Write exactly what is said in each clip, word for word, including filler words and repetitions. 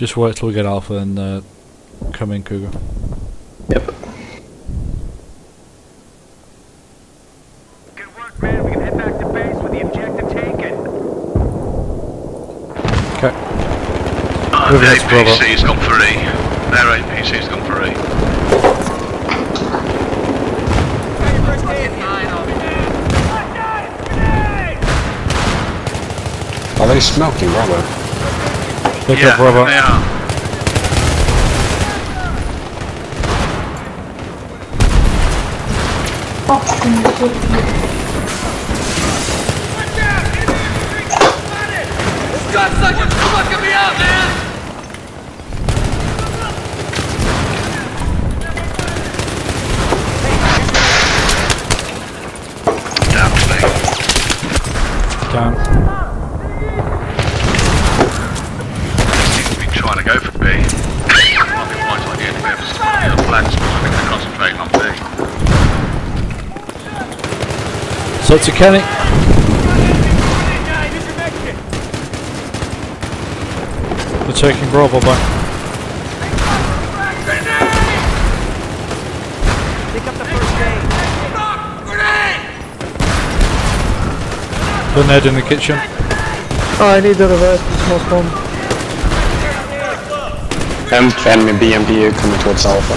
Just wait till we get Alpha and uh, come in, Cougar. Yep. Good work, man. We can head back to base with the objective taken. Okay. Uh, their A P C's gone for E. Their A P C's gone for E. Are they smoking rubber? Pick yeah, up rubber. They are. This gun sucker's fucking me up, man! Down, Down. So it's a mechanic. They're taking Bravo back. Pick up the first aid. Put an head in the kitchen. Oh, I need the reverse, the smoke bomb. Um, enemy B M D U coming towards Alpha.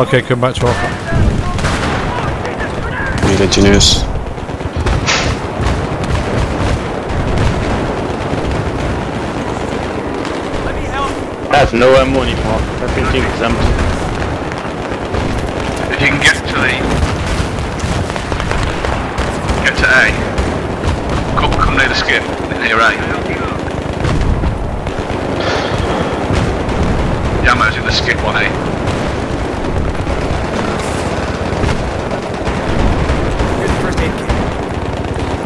Okay, come back to Alpha. Engineers. Let me help. I have no ammo anymore. Everything is empty. If you can get to the get to A, come, come near the skip, near A. The ammo's in the skip on A.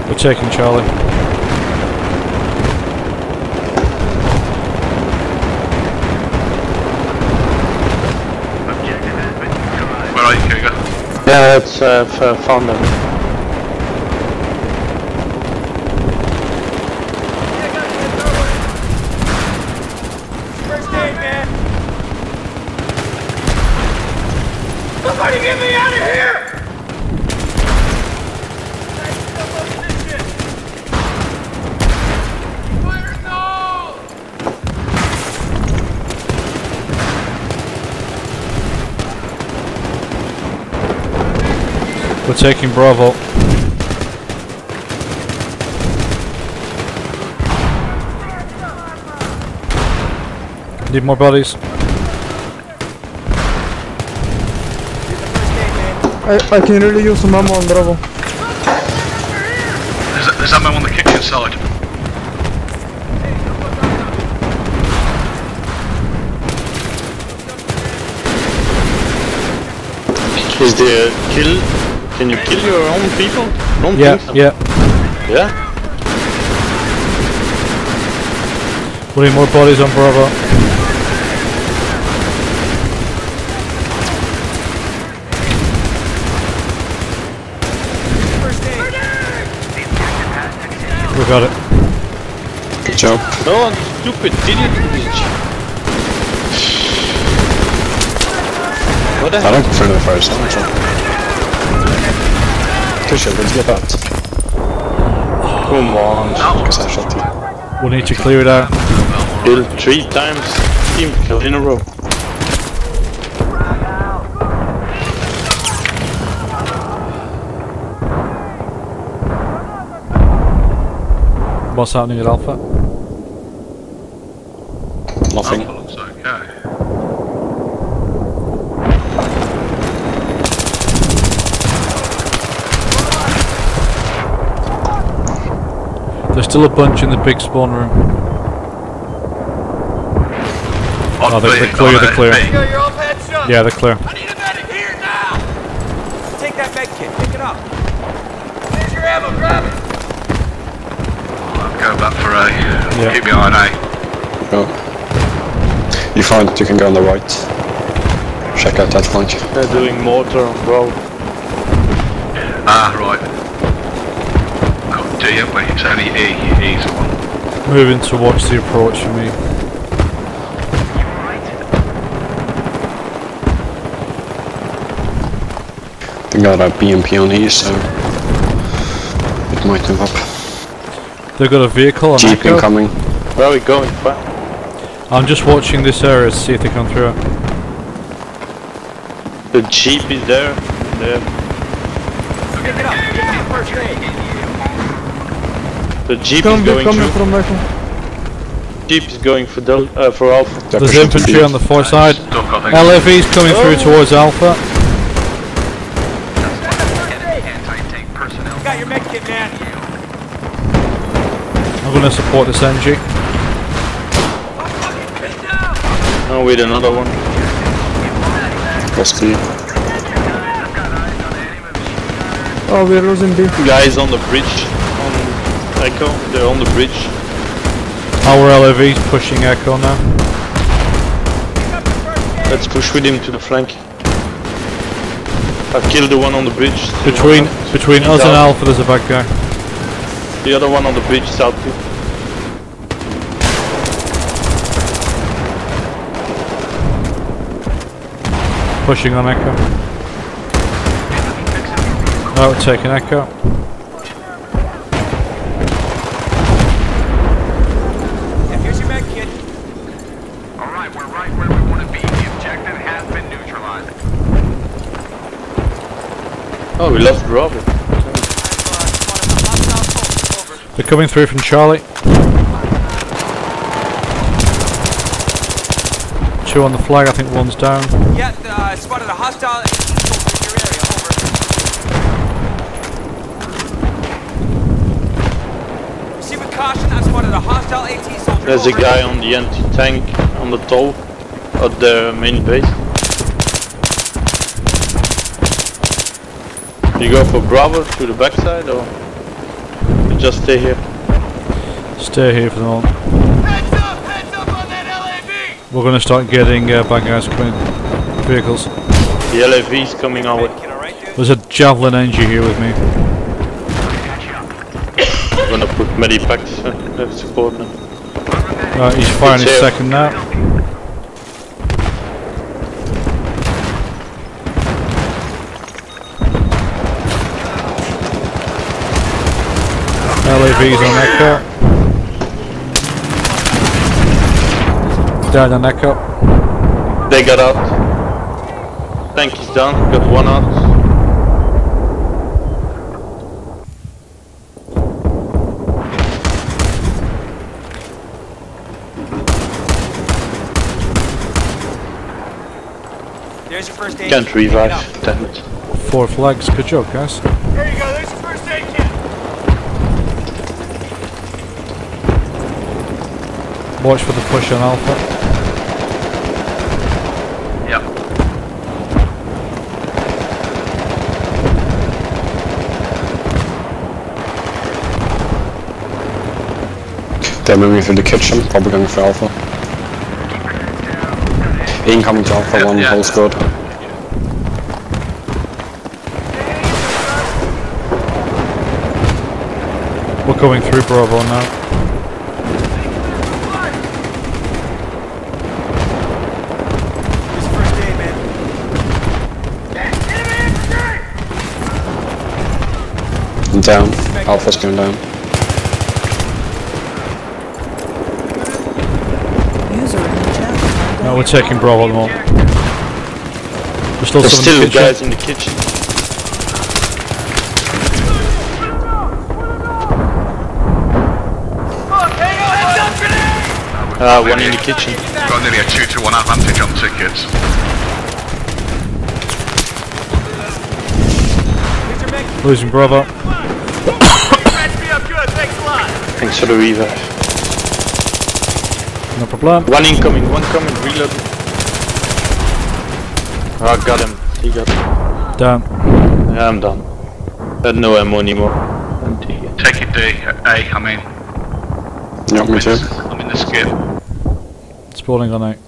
We're taking Charlie. Where are you, Cougar? Yeah, it's uh, found them. First aid, man! Somebody get me out of here! We're taking Bravo. Need more bodies. I, I can really use some ammo on Bravo. There's, there's ammo on the kitchen side. Is there a kill? Can you kill your own people? Don't yeah, think so. yeah. Yeah? We need more bodies on Bravo. We got it. Good job. No, I'm stupid. Did you What the I don't prefer the first one. Let's get that. Come on, because I shot you. We'll need to clear it out. Kill three times, team kill in a row. What's happening at Alpha? Nothing. Alpha looks okay. There's still a bunch in the big spawn room. I'm oh, they're, they're clear, they're clear. Yeah, they're clear. I need a medic here now! Take that med kit, pick it up. Here's your ammo, grab it! I'll go back for A. Yeah. Keep me on A. Oh. You find you can go on the right. Check out that flank. They're doing mortar on road. Ah, right. D, haven't we? It's only E, E's the one. moving towards the approach for me. They got a B M P on here, so it might move up. They got a vehicle on Jeep incoming. Where are we going? Where? I'm just watching this area to see if they come through. The Jeep is there. There. Get it up. Get it first aid. The Jeep is going through. Jeep is going for del uh, for Alpha. There's infantry on the far side. L F E's coming oh. through towards Alpha. I'm gonna support this N G. Oh, we need another one. Rescue. Oh, we're losing B. Guys on the bridge. On Echo, they're on the bridge. Our L A V's pushing Echo now. Let's push with him to the flank. I've killed the one on the bridge. Between the between us and Alpha, there's a bad guy. The other one on the bridge is out too. Pushing on Echo. Oh, we're taking Echo. Yeah, here's your med kit. Alright, we're right where we want to be. The objective has been neutralized. Oh, we lost Robert. They're coming through from Charlie. Two on the flag, I think one's down. Yeah, I uh, spotted a hostile in your area, over. See with caution, I spotted a hostile AT soldier. There's over. A guy on the anti-tank on the toll at the main base. Do you go for Bravo to the backside or? Just stay here. Stay here for the moment. Heads up, heads up on that L A V! We're gonna start getting uh, bad guys coming. Vehicles. The L A V's coming our way. Right, there's a Javelin N G here with me. I'm gonna put Medipack's uh, support now. Right, he's firing his second now. L A V's on Echo. Down on Echo. They got out. Tank is down, got one out. There's your first aid. Can't revive, damn it. Four flags, good job guys. There you go, there's your first aid kit. Watch for the push on Alpha. Yep. They're moving through the kitchen, probably going for Alpha. Incoming to Alpha, one whole squad. We're going through Bravo now. Down. Alpha's going down. No, we're taking Bravo at the moment. There's still There's still in the guys in the kitchen. Ah, uh, one in the kitchen. Got nearly a two to one advantage on tickets. Losing Bravo. Thanks for the revive. No problem. One incoming, one coming, reload. Oh, I got him. He got him. Down. Yeah, I'm done. I had no ammo anymore. Take it D, A, I mean. Yeah, me too. I'm in the skip. Spawning on out.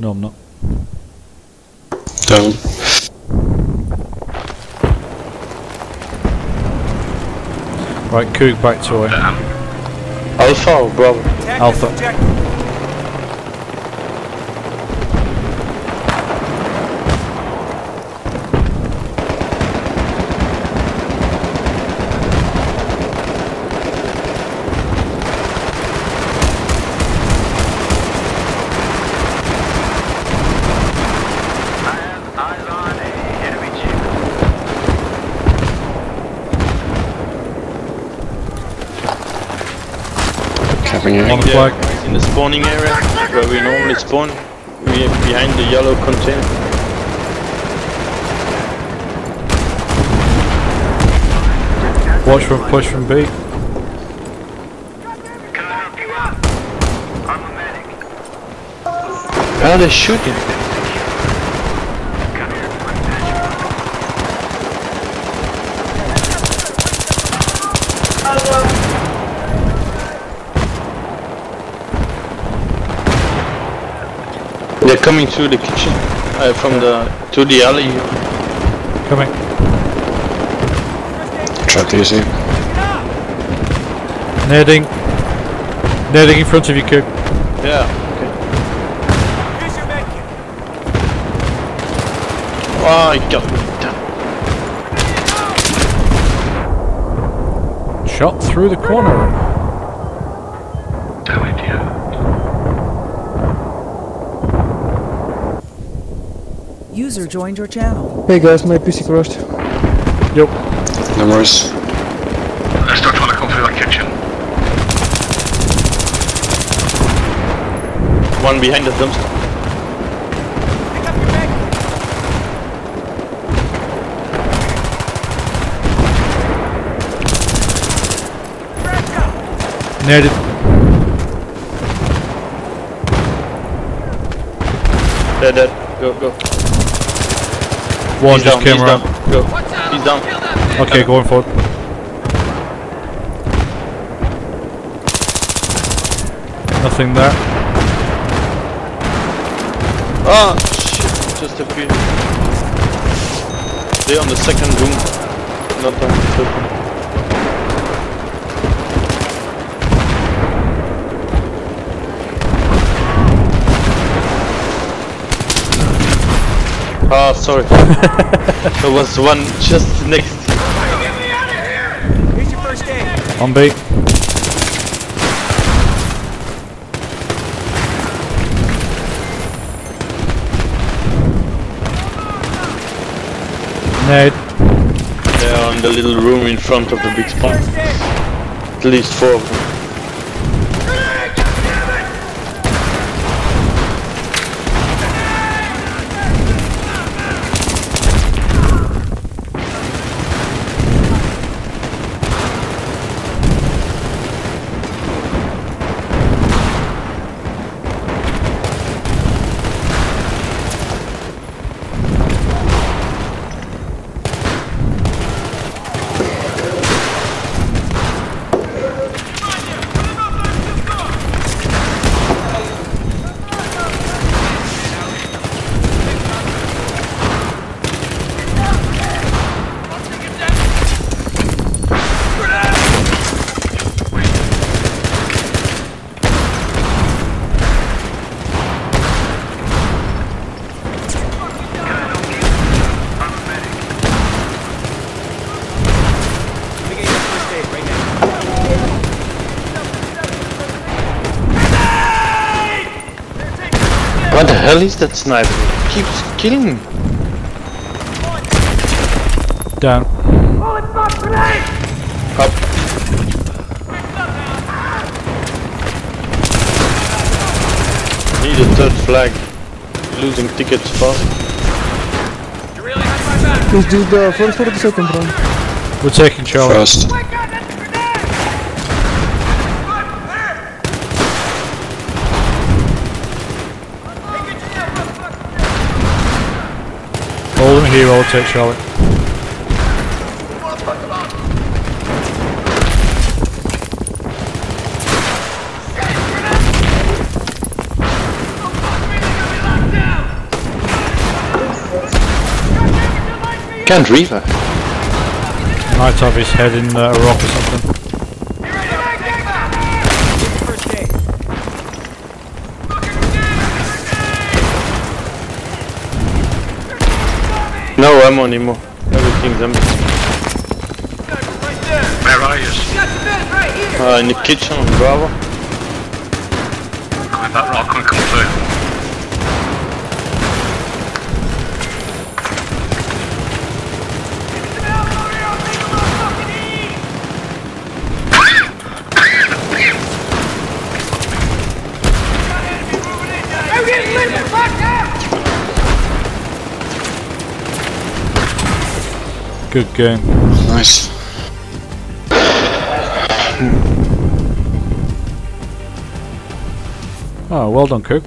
No, I'm not. Down. Right, Coog back to it. Alpha, bravo. Alpha. One flag in the spawning area where we normally spawn. We are behind the yellow container. Watch from push from B. Can I help you up? I'm a medic. How are they shooting? They're coming through the kitchen, uh, from the, to the alley. Coming. Try to use it. Netting. Netting in front of you, Coop. Yeah, okay. Here's your med kit. Oh, I got me. Shot through the corner. User joined your channel. Hey guys, my P C crashed. Yep. No worries. Let's start trying to come through that kitchen. One behind the dumpster. Pick up your bag. Nerded. Dead, dead. Go, go. One he's just down, came around. Down. Go. He's down. Okay, going forward. Nothing there. Oh shit! Just appeared. They're on the second room. Not on the third room. Ah, sorry. There was one just next. Get me out of here! Here's your first aid. On B. Nade. They're on the little room in front of the big spawn. At least four of them. What the hell is that sniper? It keeps killing me. Down. Up. Need a third flag. Losing tickets fast. Let's do the first or the second round. We're taking charge. First. Hold him here, I'll take Charlie. Can't reaver. Might have his head in uh, a rock or something. No ammo anymore. Everything's empty. Right there. Where are you? Right here. Uh, in the kitchen on Bravo. Coming back, Rock, and come through. Good game. Nice. Oh, well done, Coop.